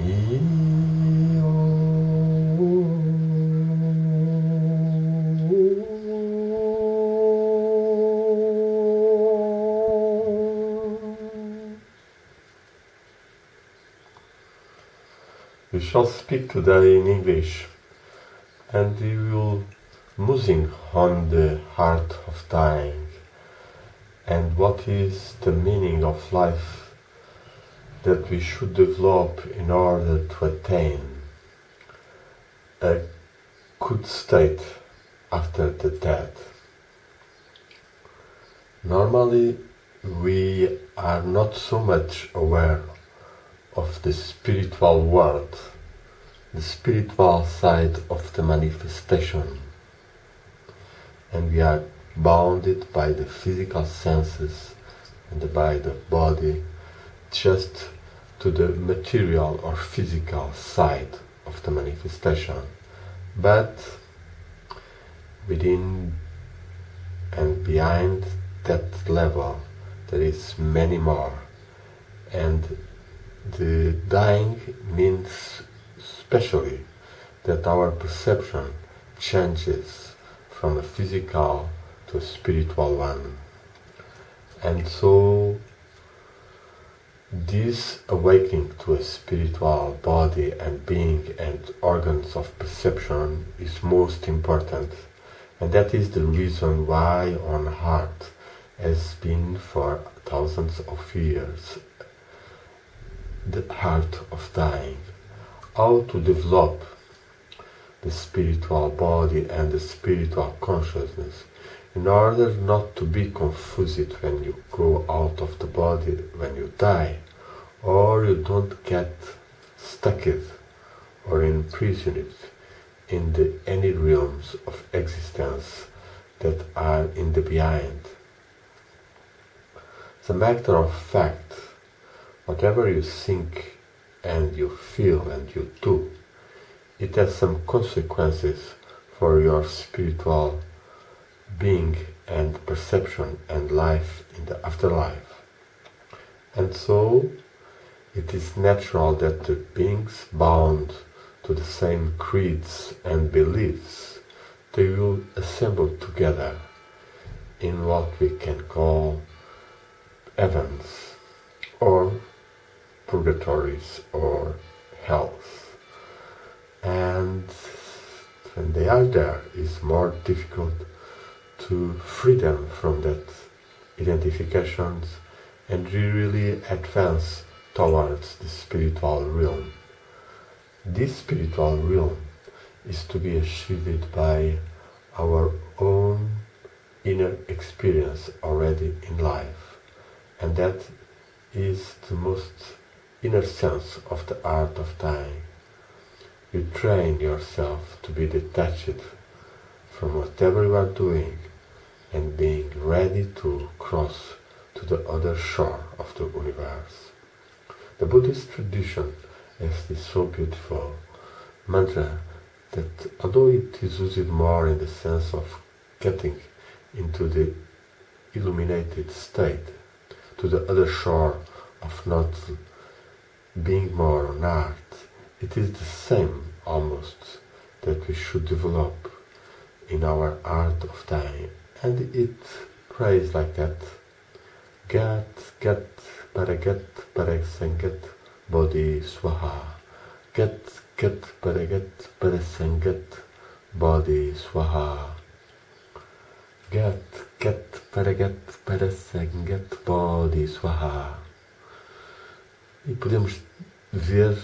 We shall speak today in English, and we will musing on the heart of dying and what is the meaning of life that we should develop in order to attain a good state after the death. Normally we are not so much aware of the spiritual world, the spiritual side of the manifestation, and we are bounded by the physical senses and by the body, just to the material or physical side of the manifestation. But within and behind that level there is many more, and the dying means especially that our perception changes from a physical to a spiritual one. And so this awakening to a spiritual body and being and organs of perception is most important, and that is the reason why on heart has been for thousands of years the heart of dying, how to develop the spiritual body and the spiritual consciousness in order not to be confused when you go out of the body, when you die, or you don't get stuck or imprisoned in the any realms of existence that are in the behind. As a matter of fact, whatever you think and you feel and you do, it has some consequences for your spiritual being and perception and life in the afterlife. And so it is natural that the beings bound to the same creeds and beliefs, they will assemble together in what we can call heavens or purgatories or hells, and when they are there it's more difficult to free them from that identifications and really advance towards the spiritual realm. This spiritual realm is to be achieved by our own inner experience already in life, and that is the most inner sense of the art of dying. You train yourself to be detached from whatever you are doing and being ready to cross to the other shore of the universe. The Buddhist tradition has this so beautiful mantra that, although it is used more in the sense of getting into the illuminated state, to the other shore of not being more on earth, it is the same almost that we should develop in our art of dying. And it prays like that: get, para sangat, body swaha. Get, para sangat, body swaha. Get, para sangat, body swaha. E podemos ver,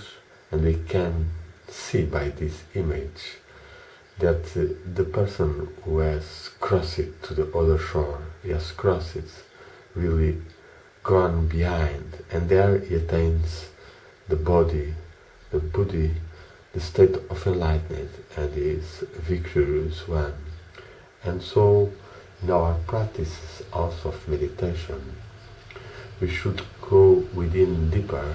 and we can see by this image, that the person who has crossed it to the other shore, he has crossed it, really gone behind, and there he attains the body, the buddhi, the state of enlightenment, and he is a victorious one. And so in our practices also of meditation, we should go within deeper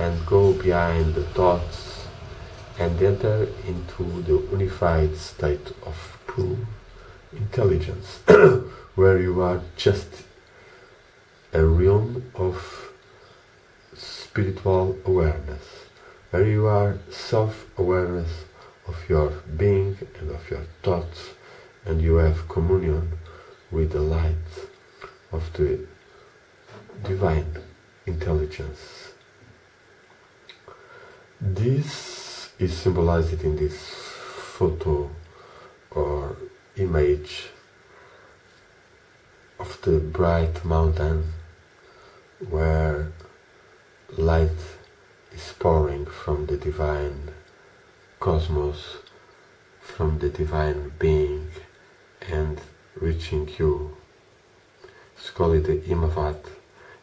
and go behind the thoughts and enter into the unified state of pure intelligence, where you are just a realm of spiritual awareness, where you are self-awareness of your being and of your thoughts, and you have communion with the light of the divine intelligence. This is symbolized in this photo or image of the bright mountain where light is pouring from the divine cosmos, from the divine being, and reaching you. It's called the Himavat,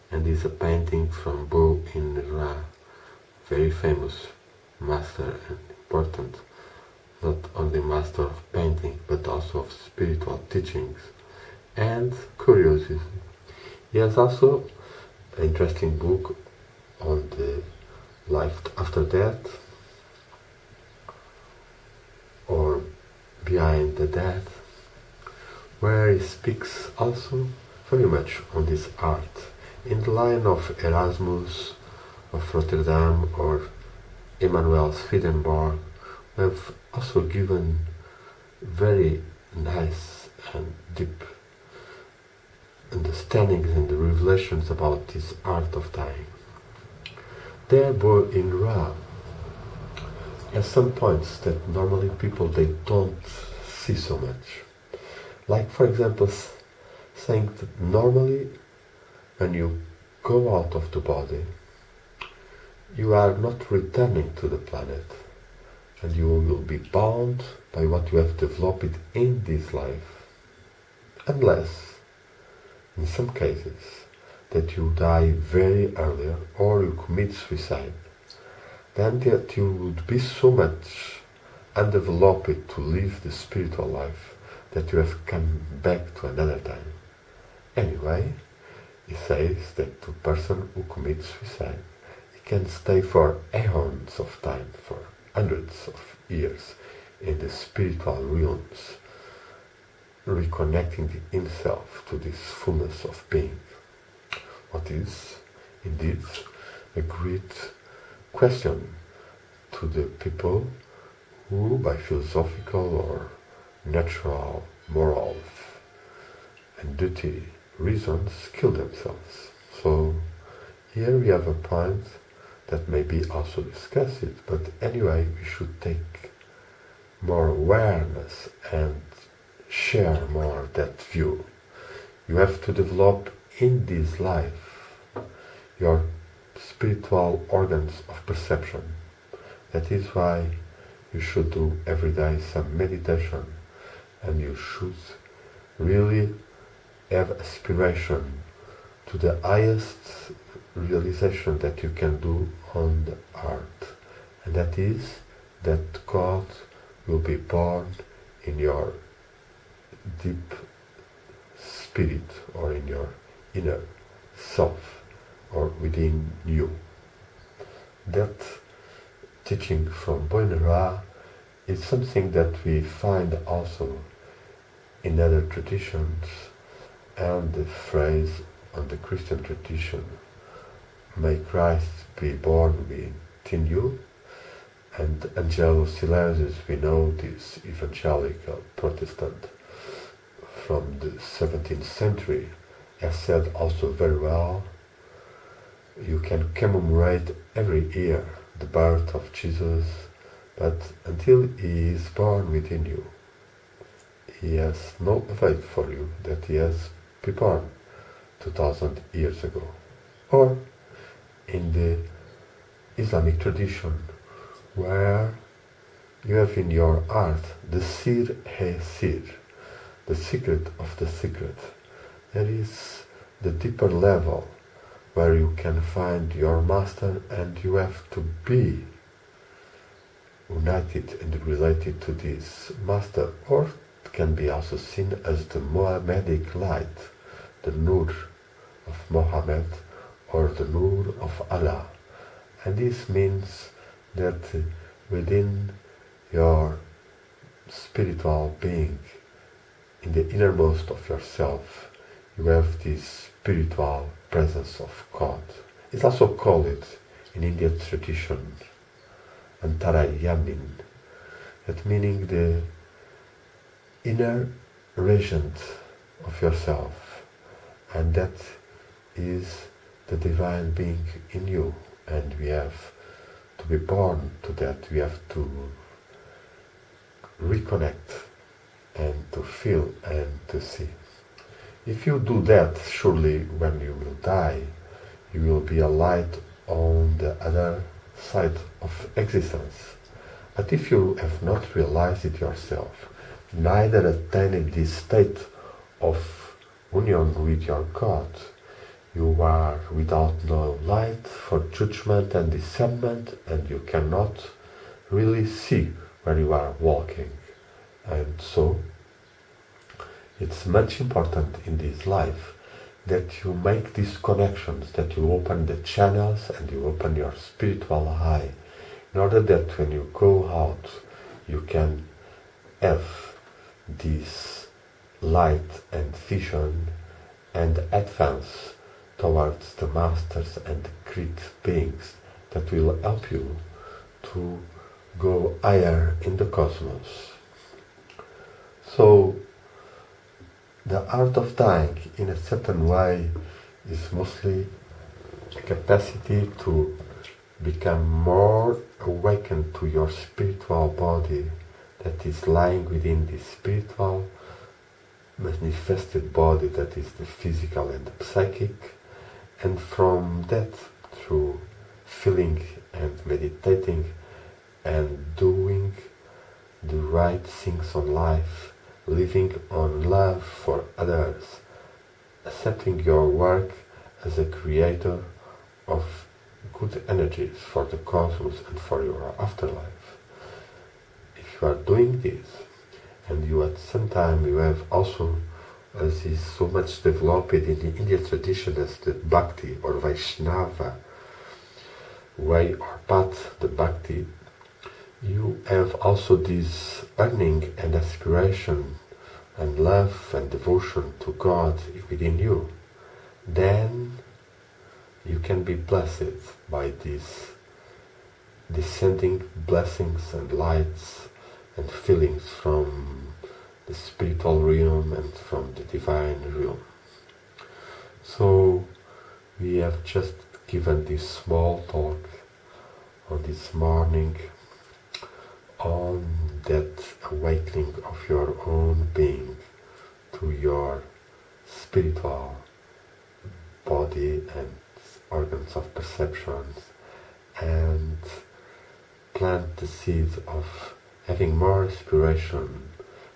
and is a painting from Bô Yin Râ, very famous master and important, not only master of painting but also of spiritual teachings and curiosity. He has also an interesting book on the life after death, or behind the death, where he speaks also very much on this art, in the line of Erasmus of Rotterdam or Emmanuel Swedenborg, who have also given very nice and deep understandings and revelations about this art of dying. There Bô Yin Râ has some points that normally people they don't see so much. Like for example saying that normally when you go out of the body you are not returning to the planet, and you will be bound by what you have developed in this life, unless, in some cases, that you die very early or you commit suicide, then that you would be so much undeveloped to live the spiritual life that you have come back to another time. Anyway, he says that the person who commits suicide can stay for eons of time, for hundreds of years, in the spiritual realms, reconnecting himself to this fullness of being. What is, indeed, a great question to the people who, by philosophical or natural, moral, and duty reasons, kill themselves. So, here we have a point that may be also discussed, but anyway we should take more awareness and share more that view. You have to develop in this life your spiritual organs of perception. That is why you should do every day some meditation, and you should really have aspiration to the highest realization that you can do on the earth, and that is that God will be born in your deep spirit, or in your inner self, or within you. That teaching from Bô Yin Râ is something that we find also in other traditions, and the phrase on the Christian tradition, "May Christ be born within you," and Angelus Silesius, we know this evangelical Protestant from the 17th century, has said also very well, you can commemorate every year the birth of Jesus, but until he is born within you, he has no avail for you that he has been born 2,000 years ago. Or in the Islamic tradition, where you have in your heart the sir hai sir, the secret of the secret. There is the deeper level where you can find your master, and you have to be united and related to this master, or it can be also seen as the Mohammedic light, the Nur of Mohammed, or the Nur of Allah. And this means that within your spiritual being, in the innermost of yourself, you have this spiritual presence of God. It's also called in Indian tradition Antarayamin. That meaning the inner regent of yourself, and that is the divine being in you, and we have to be born to that, we have to reconnect and to feel and to see. If you do that, surely when you will die, you will be a light on the other side of existence. But if you have not realized it yourself, neither attained this state of union with your God, you are without no light for judgment and discernment, and you cannot really see where you are walking. And so, it's much important in this life that you make these connections, that you open the channels and you open your spiritual eye, in order that when you go out, you can have this light and vision and advance towards the masters and the great beings that will help you to go higher in the cosmos. So, the art of dying, in a certain way, is mostly the capacity to become more awakened to your spiritual body that is lying within this spiritual manifested body that is the physical and the psychic, and from that, through feeling and meditating and doing the right things on life, living on love for others, accepting your work as a creator of good energies for the cosmos and for your afterlife. If you are doing this, and you at some time you have also, as is so much developed in the Indian tradition as the Bhakti or Vaishnava way or path, the Bhakti, you have also this earning and aspiration and love and devotion to God within you, then you can be blessed by these descending blessings and lights and feelings from the spiritual realm and from the divine realm. So we have just given this small talk on this morning on that awakening of your own being to your spiritual body and organs of perceptions, and plant the seeds of having more aspiration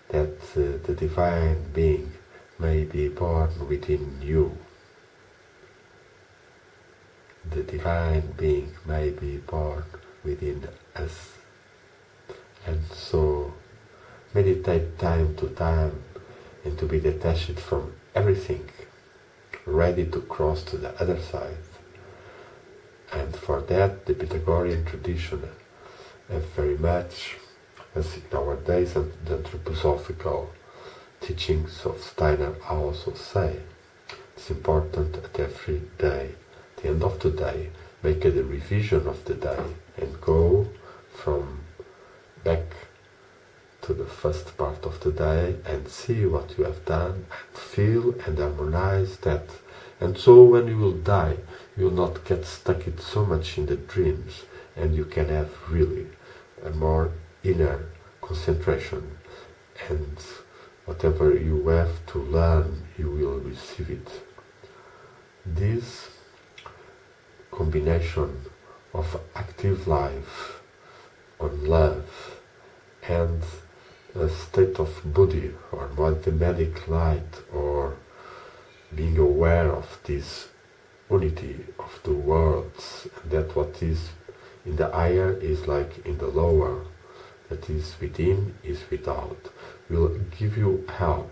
that the divine being may be born within you. The divine being may be born within us. And so, meditate time to time and to be detached from everything, ready to cross to the other side. And for that, the Pythagorean tradition have very much, as in our days, and the anthroposophical teachings of Steiner also say, it's important at every day, at the end of the day, make a revision of the day and go from back to the first part of the day and see what you have done and feel and harmonize that. And so when you will die, you will not get stuck in so much in the dreams, and you can have really a more inner concentration, and whatever you have to learn, you will receive it. This combination of active life on love and a state of Buddhi or mathematic light or being aware of this unity of the worlds, that what is in the higher is like in the lower, that is within is without, will give you help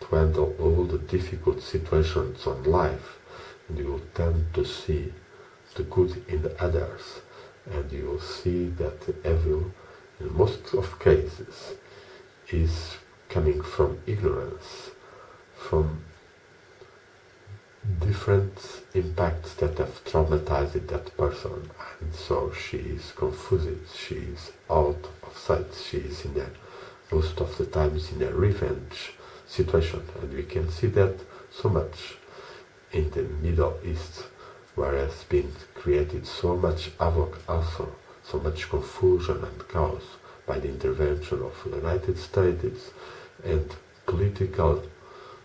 to handle all the difficult situations on life, and you will tend to see the good in the others, and you will see that the evil, in most of cases, is coming from ignorance, from different impacts that have traumatized that person, and so she is confused, she is out of sight, she is in a, most of the times in a revenge situation, and we can see that so much in the Middle East, where has been created so much havoc also, so much confusion and chaos by the intervention of the United States and political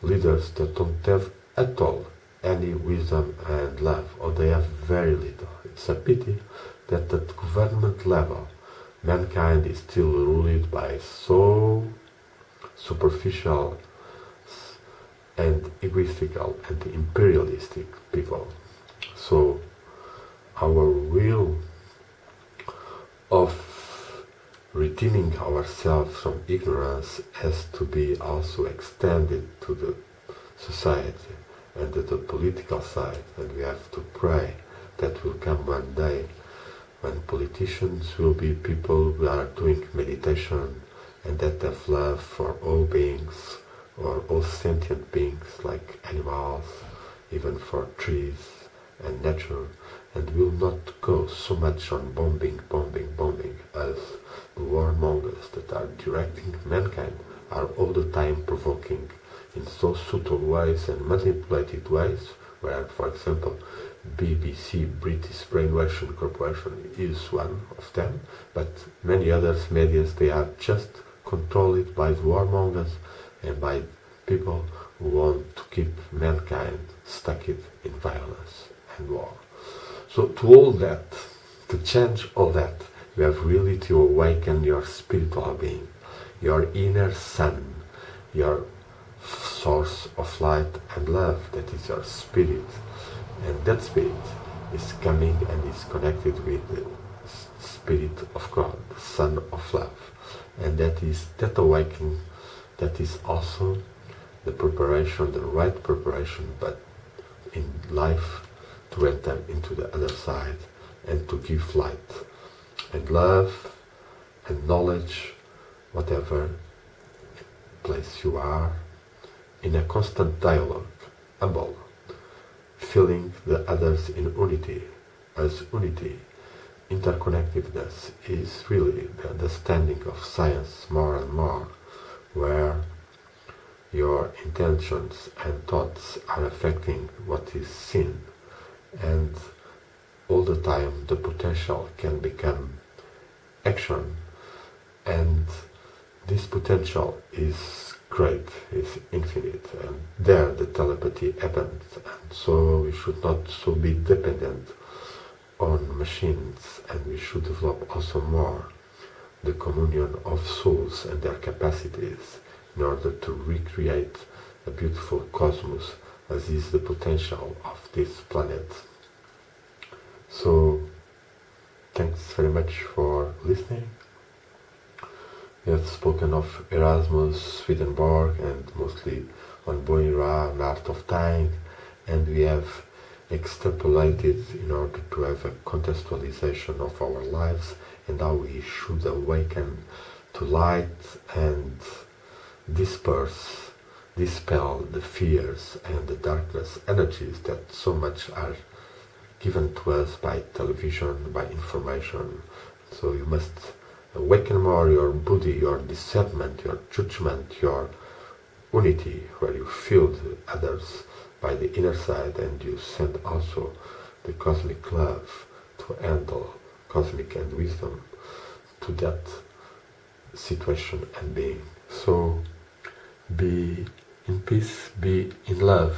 leaders that don't have at all any wisdom and love, or they have very little. It's a pity that at government level mankind is still ruled by so superficial and egoistical and imperialistic people. So our will of redeeming ourselves from ignorance has to be also extended to the society and to the political side, and we have to pray that will come one day when politicians will be people who are doing meditation and that have love for all beings or all sentient beings like animals, even for trees and nature, and will not go so much on bombing as the warmongers that are directing mankind are all the time provoking in so subtle ways and manipulated ways, where, for example, BBC, British Brainwashing Corporation, is one of them, but many other medias, they are just controlled by the warmongers and by people who want to keep mankind stuck in violence and war. So to all that, to change all that, you have really to awaken your spiritual being, your inner sun, your source of light and love, that is your spirit, and that spirit is coming and is connected with the Spirit of God, the Son of Love, and that is that awakening, that is also the preparation, the right preparation, but in life, to enter into the other side and to give light and love and knowledge, whatever place you are, in a constant dialogue, humble, feeling the others in unity, as unity, interconnectedness is really the understanding of science more and more, where your intentions and thoughts are affecting what is seen, and all the time the potential can become action, and this potential is great, is infinite, and there the telepathy happens, and so we should not so be dependent on machines, and we should develop also more the communion of souls and their capacities in order to recreate a beautiful cosmos as is the potential of this planet. So, thanks very much for listening. We have spoken of Erasmus, Swedenborg, and mostly on Bô Yin Râ and Art of Dying, and we have extrapolated in order to have a contextualization of our lives and how we should awaken to light and dispel the fears and the darkness energies that so much are given to us by television, by information. So you must awaken more your body, your discernment, your judgment, your unity, where you feel the others by the inner side, and you send also the cosmic love to handle cosmic and wisdom to that situation and being. So be in peace, be in love,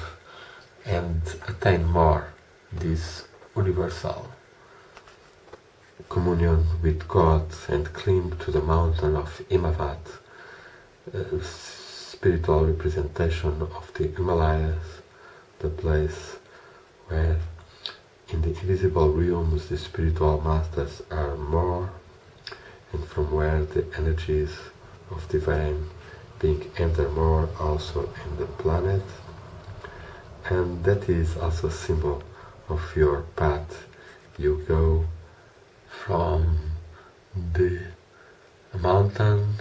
and attain more this universal communion with God, and climb to the mountain of Himavat, a spiritual representation of the Himalayas, the place where in the invisible realms the spiritual masters are more, and from where the energies of divine being enter more also in the planet, and that is also a symbol of your path. You go from the mountain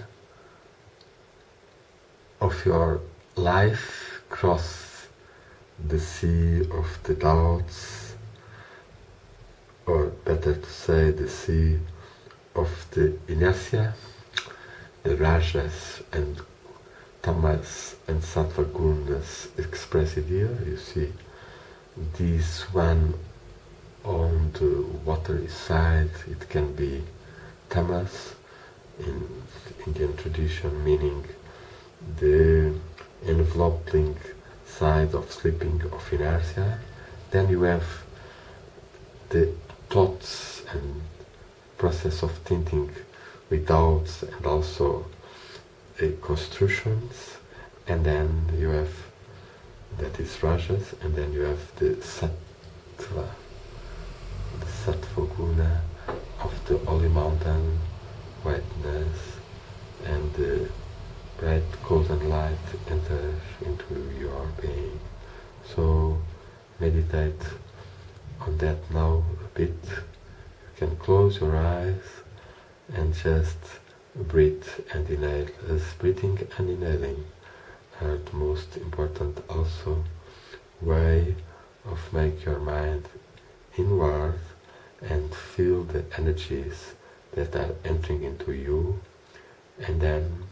of your life, cross the sea of the doubts, or better to say the sea of the inertia, the rajas and tamas and sattva gunas expressed here. You see this one on the watery side, it can be tamas in Indian tradition, meaning the enveloping side of sleeping, of inertia. Then you have the thoughts and process of thinking with doubts and also constructions, and then you have, that is rajas, and then you have the sattva guna of the holy mountain, whiteness, and the bright golden light enters into your being. So meditate on that now a bit. You can close your eyes and just breathe and inhale, as breathing and inhaling are the most important also way of make your mind inward and feel the energies that are entering into you, and then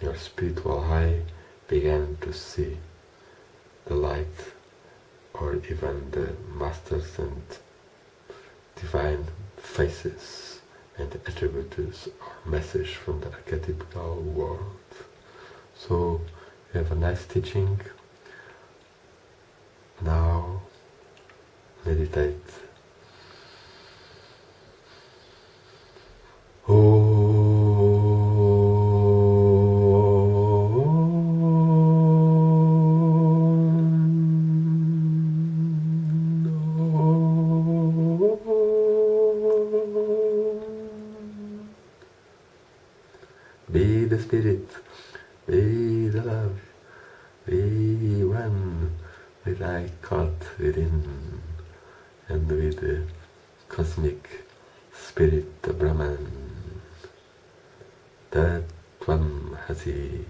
your spiritual eye began to see the light, or even the masters and divine faces and attributes or message from the archetypical world. So you have a nice teaching. Now meditate. Be the Spirit, be the Love, be one with Thy God within, and with the Cosmic Spirit, the Brahman. Tatvam Asi,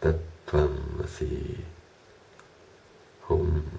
Tatvam Asi. Om.